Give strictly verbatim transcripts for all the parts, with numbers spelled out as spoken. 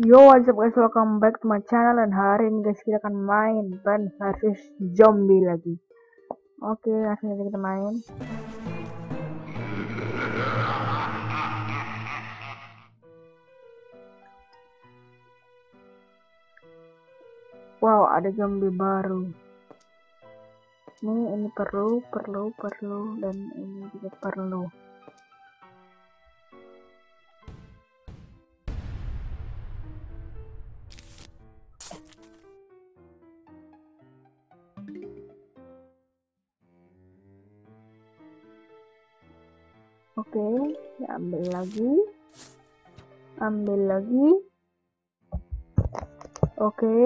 Yo, what's up guys, welcome back to my channel. Dan hari ini guys kita akan main Plants versus. Zombie lagi. Oke, langsung aja kita main. Wow, ada zombie baru. Ini ini perlu, perlu, perlu, dan ini juga perlu. Oke, okay, ambil lagi, ambil lagi. Oke, okay.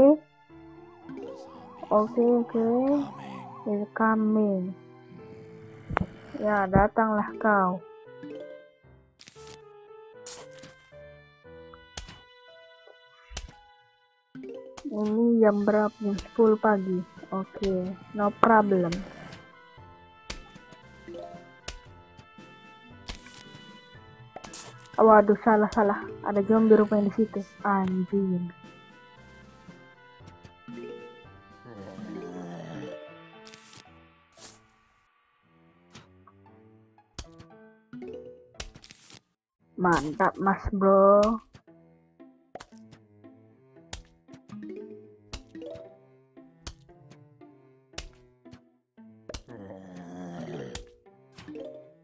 oke, okay, oke. Okay. Coming. Ya, datanglah kau. Ini jam berapa? sepuluh pagi. Oke, okay. No problem. Waduh, salah salah, ada zombie rupanya di situ, anjing. Mantap mas bro.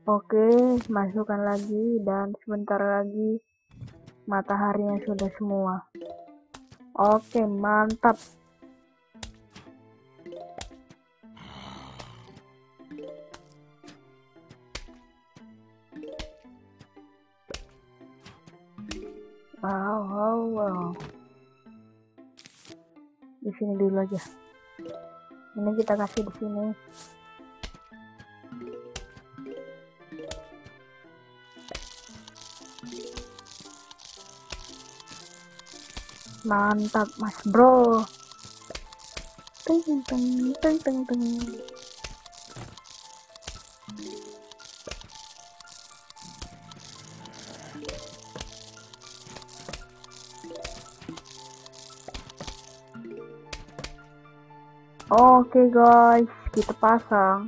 Oke, masukkan lagi dan sebentar lagi mataharinya sudah semua. Oke, mantap. Wow, wow, wow. Di sini dulu aja. Ini kita kasih di sini. Mantap mas bro. Teng teng teng teng teng. Oke guys, kita pasang.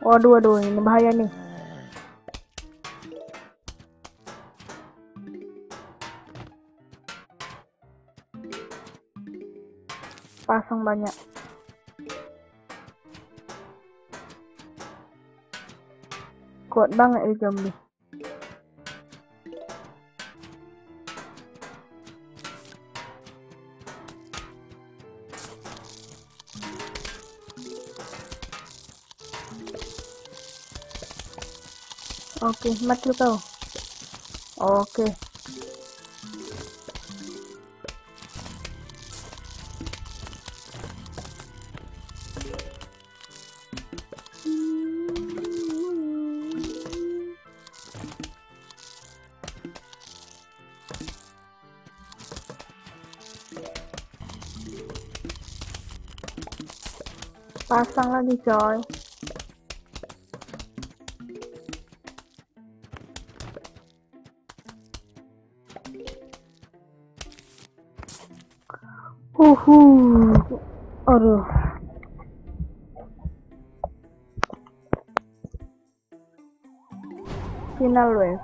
Waduh, waduh, ini bahaya nih. Pasang banyak. Kuat banget ini zombie. Oke, okay, mati kau. Oke. Okay. Pasang lagi, coy. Uhuh. Aduh. Final wave.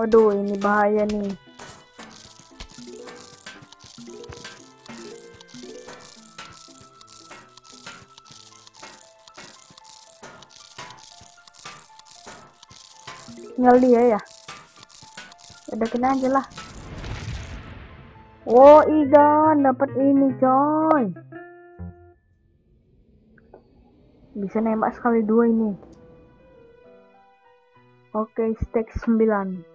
Aduh, ini bahaya nih. Tinggal dia ya. Udah kena aja lah. Oh, ikan dapat ini, coy. Bisa nembak sekali dua ini. Oke, okay, stake sembilan.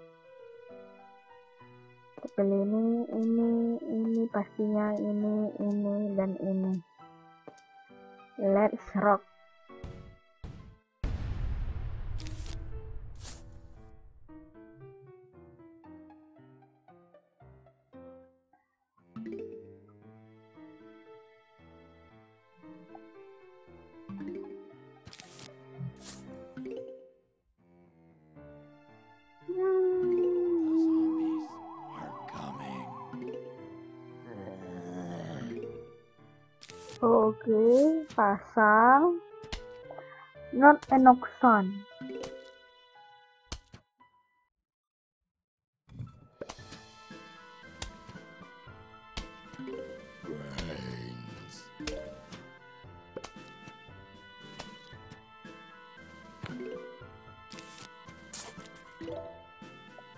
beli ini, ini, ini pastinya, ini, ini, dan ini. Let's rock. Oke, pasang not enoxan.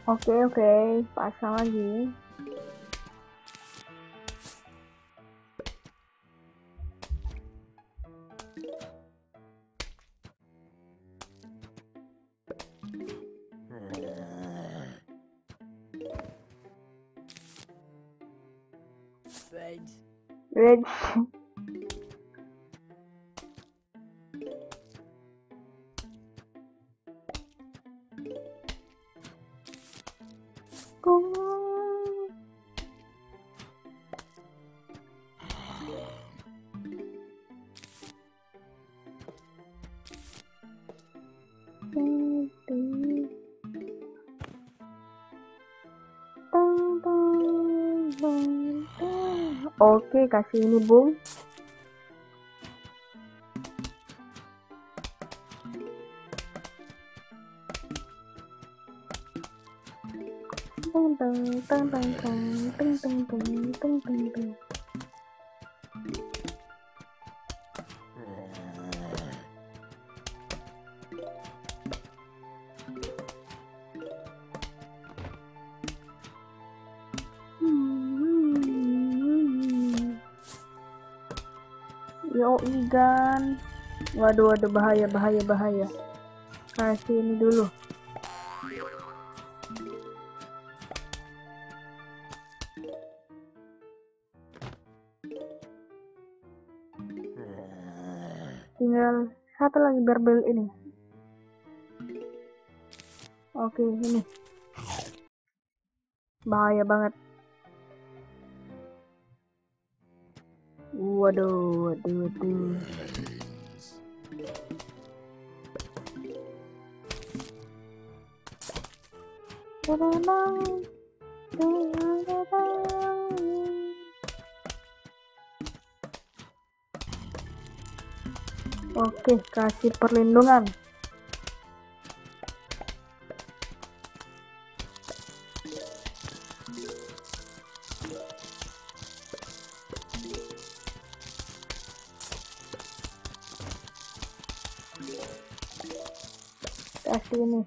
Oke, oke, pasang lagi. Red. Oke, kasih ini, Bung. Teng teng teng teng teng teng teng teng teng teng. Yo ikan, waduh, waduh, bahaya, bahaya, bahaya. Kasih ini dulu. Tinggal satu lagi barbel ini. Oke, ini bahaya banget. Waduh, waduh, waduh. Oke, kasih perlindungan. Kasih ini.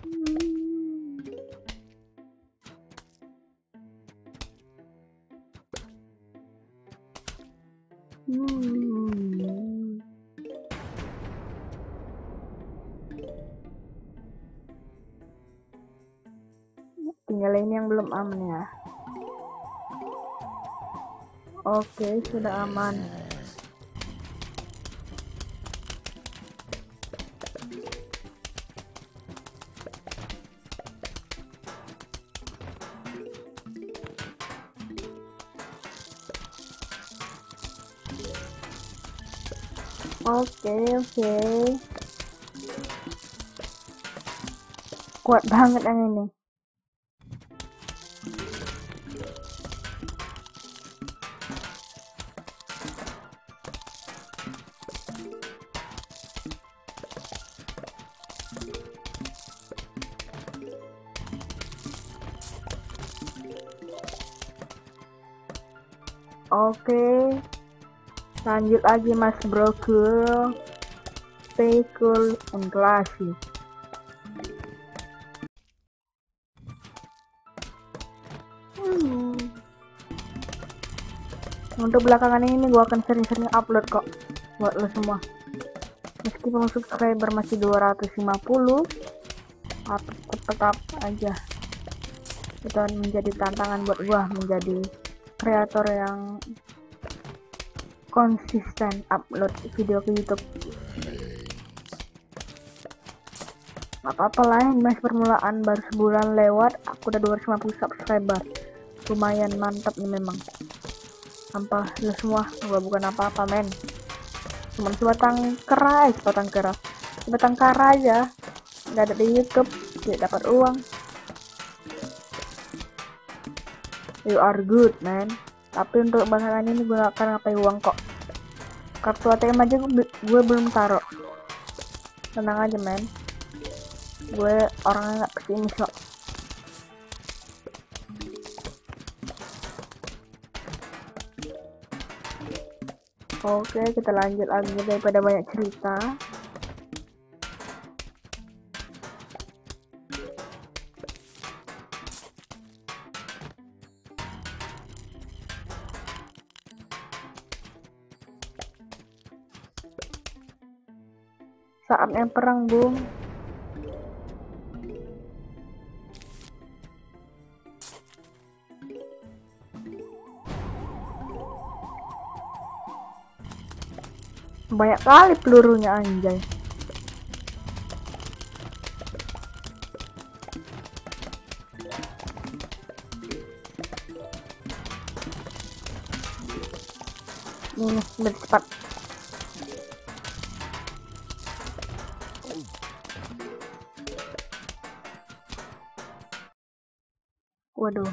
Hmm. Hmm. Tinggal ini yang belum aman ya. Oke, sudah aman. Oke, oke. Kuat banget yang ini. Oke. Lanjut lagi Mas Bro, cool, stay cool and classy. Hmm. Untuk belakangan ini gua akan sering-sering upload kok buat lo semua. Meskipun subscriber masih dua ratus lima puluh, tetap aja. Itu menjadi tantangan buat gua menjadi kreator yang konsisten upload video ke YouTube. Apa-apa lain, mas, permulaan baru sebulan lewat aku udah dua ratus lima puluh subscriber. Lumayan mantap nih memang. Tanpa lu semua gua bukan apa-apa, men. Cuman sebatang kera, sebatang kera. Sebatang kera aja. Enggak ada di YouTube, tidak dapat uang. You are good, man. Tapi untuk belakangan ini gue gak akan ngapain uang kok. Kartu A T M aja gue, gue belum taruh. Tenang aja, men. Gue orangnya gak pesimis kok. Oke, kita lanjut lagi daripada banyak cerita. Saatnya perang, Bung. Banyak kali pelurunya, anjay. Ini bercepat. Waduh.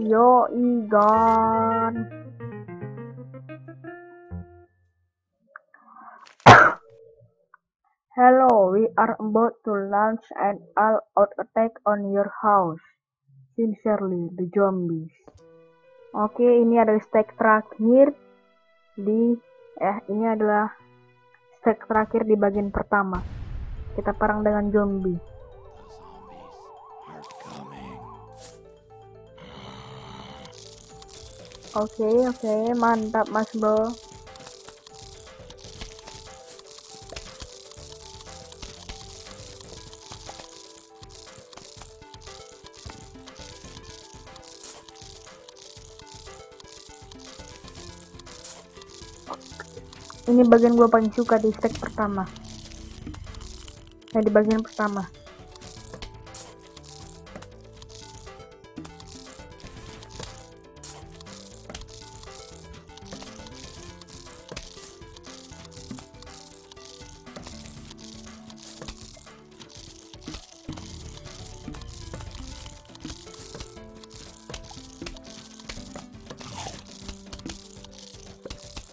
Yo, Igan. Hello, we are about to launch an all-out attack on your house. Sincerely, the zombies. Oke, ini adalah stack terakhir di eh ini adalah stack terakhir di bagian pertama. Kita perang dengan zombie. Oke, okay, oke, okay. Mantap, Mas Bro. Ini bagian gua paling suka di stack pertama. Nah, di bagian pertama.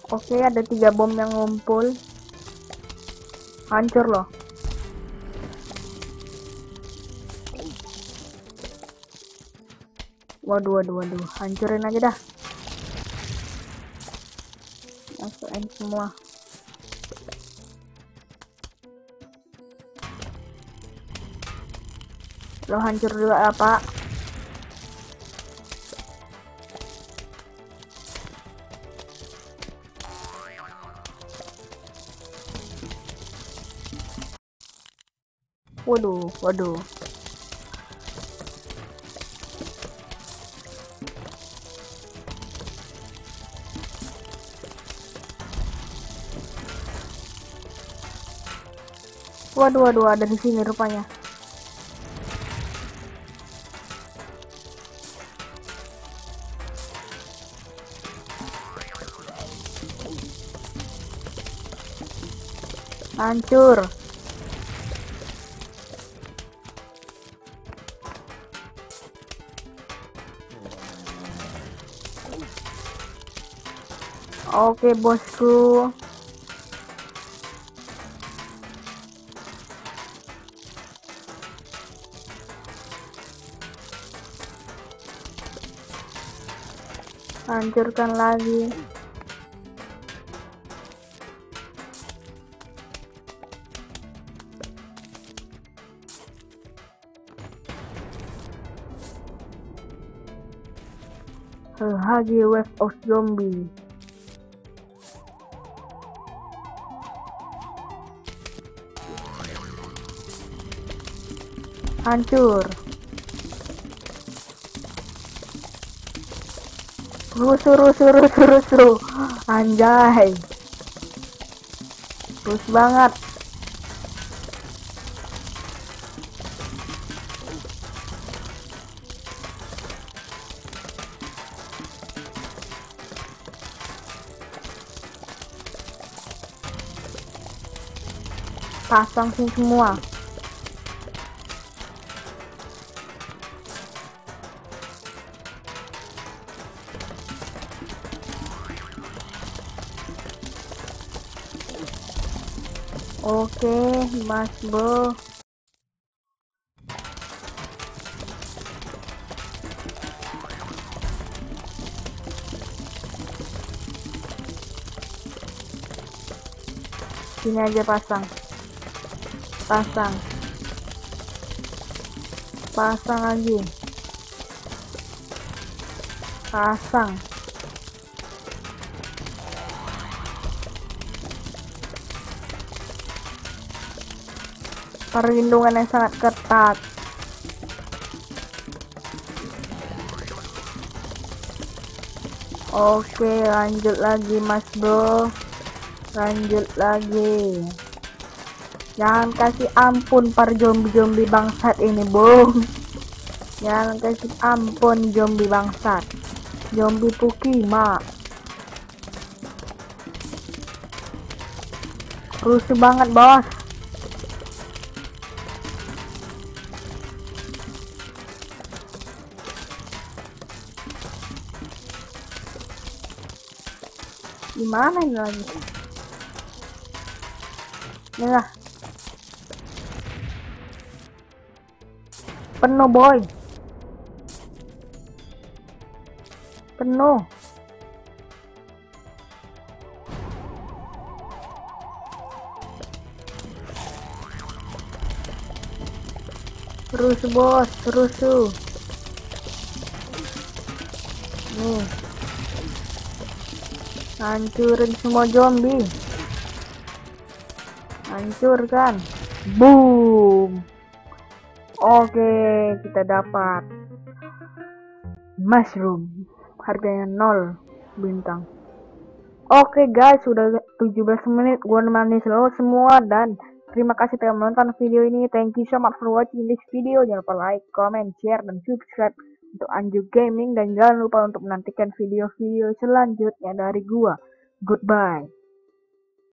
Oke, ada tiga bom yang ngumpul. Hancur loh. Waduh, waduh, waduh. Hancurin aja dah. Masukin semua. Lo hancur juga apa? Waduh, waduh. Waduh, waduh, ada di sini rupanya. Hancur. Oke, bosku. Hancurkan lagi. Hagi wave of zombie. hancur. Rusuh rusuh rusuh rusuh. Anjay, terus banget. Pasang sini semua. Oke, Mas Bro. Sini aja pasang. Pasang pasang lagi, pasang perlindungan yang sangat ketat. Oke, lanjut lagi Mas Bro, lanjut lagi. Jangan kasih ampun para zombie-zombie bangsat ini, Bung. Jangan kasih ampun zombie bangsat. Zombie Pukima. Rusuh banget, Bos. Gimana ini lagi? Inilah. Penuh, boy. Penuh. Terus, Bos. Terusuh. Nih. Hancurin semua zombie. Hancurkan. Boom. Oke, kita dapat mushroom, harganya nol bintang. Oke guys, sudah tujuh belas menit gua nemani selalu semua, dan terima kasih telah menonton video ini. Thank you so much for watching this video. Jangan lupa like, comment, share, dan subscribe untuk Anju Gaming, dan jangan lupa untuk menantikan video-video selanjutnya dari gua. Goodbye.